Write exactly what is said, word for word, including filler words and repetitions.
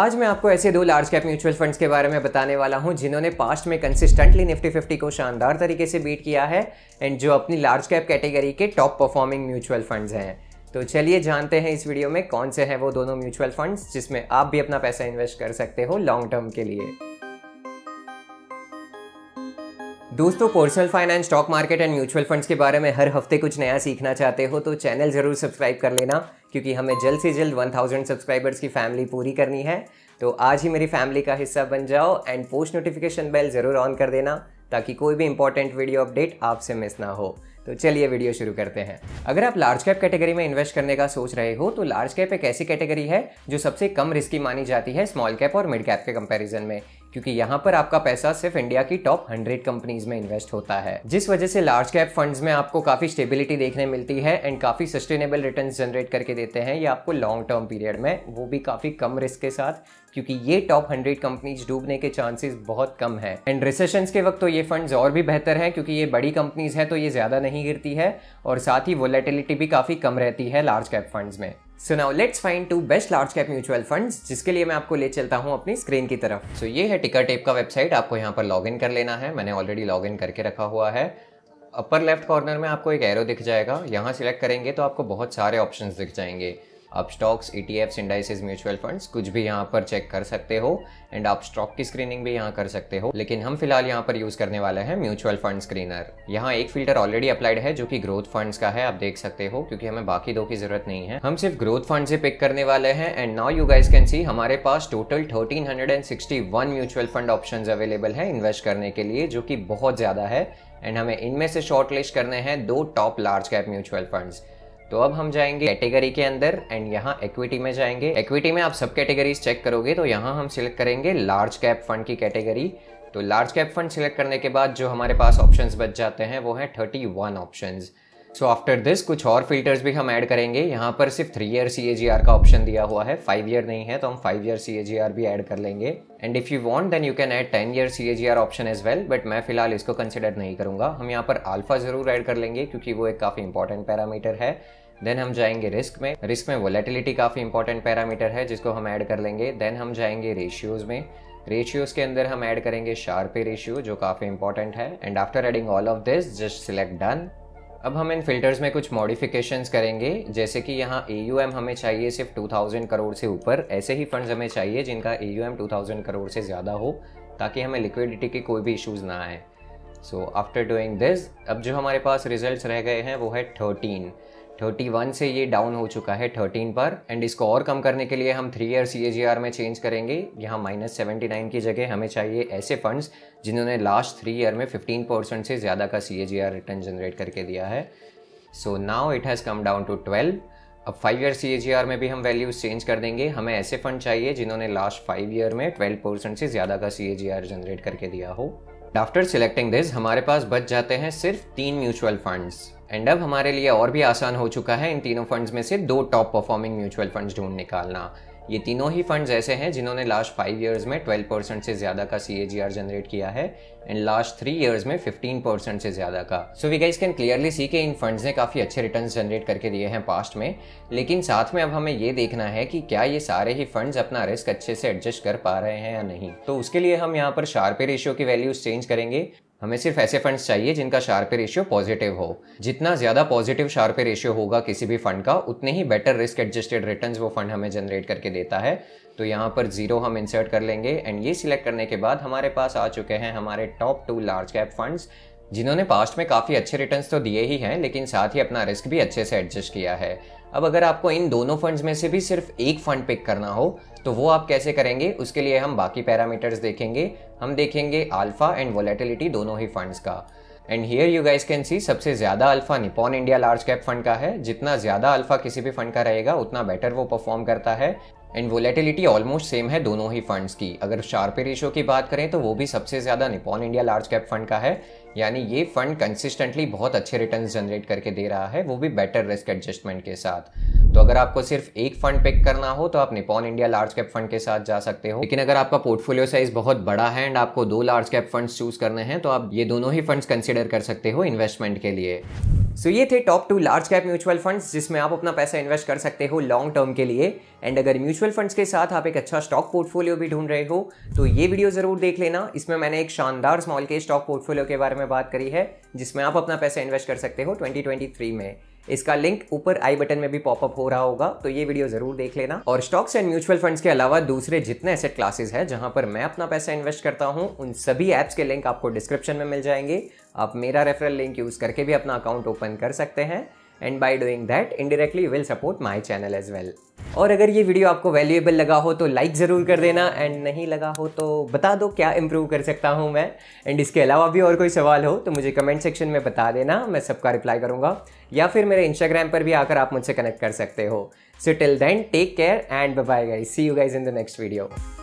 आज मैं आपको ऐसे दो लार्ज कैप म्यूचुअल फंड्स के बारे में बताने वाला हूं जिन्होंने पास्ट में कंसिस्टेंटली निफ्टी फिफ्टी को शानदार तरीके से बीट किया है एंड जो अपनी लार्ज कैप कैटेगरी के टॉप परफॉर्मिंग म्यूचुअल फंड्स हैं। तो चलिए जानते हैं इस वीडियो में कौन से हैं वो दोनों म्यूचुअल फंड्स जिसमें आप भी अपना पैसा इन्वेस्ट कर सकते हो लॉन्ग टर्म के लिए। दोस्तों, personal finance, stock market and mutual funds के बारे में हर हफ्ते कुछ नया सीखना चाहते हो तो चैनल ज़रूर सब्सक्राइब कर लेना, क्योंकि हमें जल्द से जल्द वन थाउज़ेंड सब्सक्राइबर्स की फैमिली पूरी करनी है। तो आज ही मेरी फैमिली का हिस्सा बन जाओ एंड पोस्ट नोटिफिकेशन बेल ज़रूर ऑन कर देना ताकि कोई भी इंपॉर्टेंट वीडियो अपडेट आपसे मिस ना हो। तो चलिए वीडियो शुरू करते हैं। अगर आप लार्ज कैप कैटेगरी में इन्वेस्ट करने का सोच रहे हो तो लार्ज कैप एक ऐसी कैटेगरी है जो सबसे कम रिस्की मानी जाती है स्मॉल कैप और मिड कैप के कंपैरिजन में, क्योंकि यहाँ पर आपका पैसा सिर्फ इंडिया की टॉप हंड्रेड कंपनीज में इन्वेस्ट होता है, जिस वजह से लार्ज कैप फंड्स में आपको काफी स्टेबिलिटी देखने मिलती है एंड काफी सस्टेनेबल रिटर्न जनरेट करके देते हैं ये आपको लॉन्ग टर्म पीरियड में, वो भी काफी कम रिस्क के साथ, क्योंकि ये टॉप हंड्रेड कंपनीज डूबने के चांसेस बहुत कम है एंड रिसेशन के वक्त तो ये फंड्स और भी बेहतर है क्योंकि ये बड़ी कंपनीज है तो ये ज्यादा नहीं गिरती है और साथ ही वोलेटिलिटी भी काफी कम रहती है लार्ज कैप फंड्स में। So now let's find two best large cap mutual funds, जिसके लिए मैं आपको ले चलता हूं अपनी स्क्रीन की तरफ। सो so, ये है टिकर टेप का वेबसाइट, आपको यहां पर लॉगिन कर लेना है। मैंने ऑलरेडी लॉगिन करके रखा हुआ है। अपर लेफ्ट कॉर्नर में आपको एक एरो दिख जाएगा, यहाँ सिलेक्ट करेंगे तो आपको बहुत सारे ऑप्शंस दिख जाएंगे। आप stocks, E T Fs, indices, mutual funds कुछ भी यहाँ पर चेक कर सकते हो एंड आप स्टॉक की स्क्रीनिंग भी यहाँ कर सकते हो, लेकिन हम फिलहाल यहाँ पर यूज़ करने वाले हैं म्यूचुअल फंड स्क्रीनर। यहाँ एक फिल्टर ऑलरेडी अप्लाइड है जो कि ग्रोथ फंड्स का है, आप देख सकते हो, क्योंकि हमें बाकी दो की जरूरत नहीं है, हम सिर्फ ग्रोथ फंड से पिक करने वाले हैं। And now you guys can see हमारे पास total thirteen hundred and sixty one mutual fund option available है इन्वेस्ट करने के लिए, जो कि बहुत ज़्यादा है एंड हमें इनमें से शॉर्ट लिस्ट करने हैं दो top large cap mutual funds. तो अब हम जाएंगे कैटेगरी के अंदर एंड यहाँ इक्विटी में जाएंगे। इक्विटी में आप सब कैटेगरीज चेक करोगे तो यहाँ हम सिलेक्ट करेंगे लार्ज कैप फंड की कैटेगरी। तो लार्ज कैप फंड सिलेक्ट करने के बाद जो हमारे पास ऑप्शंस बच जाते हैं वो हैं thirty one options. So after this कुछ और फिल्टर्स भी हम ऐड करेंगे। यहाँ पर सिर्फ three year C A G R का ऑप्शन दिया हुआ है, फाइव ईयर नहीं है, तो हम five year C A G R भी ऐड कर लेंगे। And if you want then you can add ten year C A G R option as well, but मैं फिलहाल इसको कंसिडर नहीं करूँगा। हम यहाँ पर अल्फा ज़रूर ऐड कर लेंगे क्योंकि वो एक काफ़ी इंपॉर्टेंट पैरामीटर है। देन हम जाएंगे रिस्क में, रिस्क में वोलेटिलिटी काफ़ी इंपॉर्टेंट पैरामीटर है जिसको हम ऐड कर लेंगे। देन हम जाएंगे रेशियोज़ में, रेशियोज़ के अंदर हम ऐड करेंगे शार्पे रेशियो जो काफ़ी इंपॉर्टेंट है। And after adding all of this just select done. अब हम इन फिल्टर्स में कुछ मॉडिफिकेशंस करेंगे, जैसे कि यहाँ ए यू एम हमें चाहिए सिर्फ टू थाउज़ेंड करोड़ से ऊपर, ऐसे ही फंड्स हमें चाहिए जिनका A U M two thousand crore से ज़्यादा हो ताकि हमें लिक्विडिटी के कोई भी इश्यूज़ ना आए। सो आफ्टर डूइंग दिस अब जो हमारे पास रिजल्ट्स रह गए हैं वो है थर्टीन। थर्टी वन से ये डाउन हो चुका है थर्टीन पर एंड इसको और कम करने के लिए हम three year C A G R में चेंज करेंगे। यहाँ माइनस सेवेंटी नाइन की जगह हमें चाहिए ऐसे फंड्स जिन्होंने लास्ट थ्री ईयर में फिफ्टीन परसेंट से ज़्यादा का C A G R return generate करके दिया है। So now it has come down to twelve. अब five year C A G R में भी हम वैल्यूज चेंज कर देंगे, हमें ऐसे फंड चाहिए जिन्होंने लास्ट फाइव ईयर में ट्वेल्व परसेंट से ज़्यादा का C A G are generate करके दिया हो। आफ्टर सिलेक्टिंग दिस हमारे पास बच जाते हैं सिर्फ तीन म्यूचुअल फंड्स एंड अब हमारे लिए और भी आसान हो चुका है इन तीनों फंड्स में से दो टॉप परफॉर्मिंग म्यूचुअल फंड्स ढूंढ निकालना। ये तीनों ही फंड्स ऐसे हैं जिन्होंने लास्ट फाइव इयर्स में ट्वेल्व परसेंट से ज़्यादा का C A G are generate किया है एंड लास्ट थ्री इयर्स में फिफ्टीन परसेंट से ज़्यादा का। So we guys can clearly see के इन फंड्स ने काफ़ी अच्छे रिटर्न्स जनरेट करके दिए हैं पास्ट में, लेकिन साथ में अब हमें ये देखना है कि क्या ये सारे ही फंड्स अपना रिस्क अच्छे से एडजस्ट कर पा रहे हैं या नहीं। तो उसके लिए हम यहाँ पर शार्पे रेशियो की वैल्यूज चेंज करेंगे। हमें सिर्फ ऐसे फंड्स चाहिए जिनका शार्पे रेशियो पॉजिटिव हो। जितना ज़्यादा पॉजिटिव शार्पे रेशियो होगा किसी भी फंड का उतने ही बेटर रिस्क एडजस्टेड रिटर्न्स वो फंड हमें जनरेट करके देता है। तो यहाँ पर जीरो हम इंसर्ट कर लेंगे एंड ये सिलेक्ट करने के बाद हमारे पास आ चुके हैं हमारे top two large cap funds जिन्होंने पास्ट में काफ़ी अच्छे रिटर्न्स तो दिए ही हैं, लेकिन साथ ही अपना रिस्क भी अच्छे से एडजस्ट किया है। अब अगर आपको इन दोनों फंड्स में से भी सिर्फ एक फंड पिक करना हो तो वो आप कैसे करेंगे, उसके लिए हम बाकी पैरामीटर्स देखेंगे। हम देखेंगे अल्फा एंड वोलेटिलिटी दोनों ही फंड्स का। And here you guys can see सबसे ज़्यादा alpha Nippon India large cap fund का है। जितना ज़्यादा अल्फा किसी भी फंड का रहेगा उतना बेटर वो परफॉर्म करता है एंड वोलेटिलिटी ऑलमोस्ट सेम है दोनों ही फंड्स की। अगर शार्पे रेशियो की बात करें तो वो भी सबसे ज़्यादा Nippon India large cap fund का है, यानी ये फंड कंसिस्टेंटली बहुत अच्छे रिटर्न्स जनरेट करके दे रहा है, वो भी बेटर रिस्क एडजस्टमेंट के साथ। तो अगर आपको सिर्फ एक फंड पिक करना हो तो आप Nippon India large cap fund के साथ जा सकते हो, लेकिन अगर आपका पोर्टफोलियो साइज बहुत बड़ा है एंड आपको दो लार्ज कैप फंड्स चूज करने हैं तो आप ये दोनों ही फंड्स कंसिडर कर सकते हो इन्वेस्टमेंट के लिए। सो so, ये थे top two large cap mutual funds जिसमें आप अपना पैसा इन्वेस्ट कर सकते हो लॉन्ग टर्म के लिए। एंड अगर म्यूचुअल फंड्स के साथ आप एक अच्छा स्टॉक पोर्टफोलियो भी ढूंढ रहे हो तो ये वीडियो ज़रूर देख लेना। इसमें मैंने एक शानदार स्मॉल कैप स्टॉक पोर्टफोलियो के बारे में बात करी है जिसमें आप अपना पैसा इन्वेस्ट कर सकते हो ट्वेंटी ट्वेंटी थ्री में। इसका लिंक ऊपर आई बटन में भी पॉपअप हो रहा होगा, तो ये वीडियो जरूर देख लेना। और स्टॉक्स एंड म्यूचुअल फंड्स के अलावा दूसरे जितने एसेट क्लासेस हैं जहां पर मैं अपना पैसा इन्वेस्ट करता हूं, उन सभी ऐप्स के लिंक आपको डिस्क्रिप्शन में मिल जाएंगे। आप मेरा रेफरल लिंक यूज करके भी अपना अकाउंट ओपन कर सकते हैं and by doing that indirectly will support my channel as well. और अगर ये वीडियो आपको वैल्यूएबल लगा हो तो लाइक ज़रूर कर देना, एंड नहीं लगा हो तो बता दो क्या इम्प्रूव कर सकता हूँ मैं। एंड इसके अलावा भी और कोई सवाल हो तो मुझे कमेंट सेक्शन में बता देना, मैं सबका रिप्लाई करूँगा, या फिर मेरे इंस्टाग्राम पर भी आकर आप मुझसे कनेक्ट कर सकते हो। So till then take care and bye bye guys, see you guys in the next video.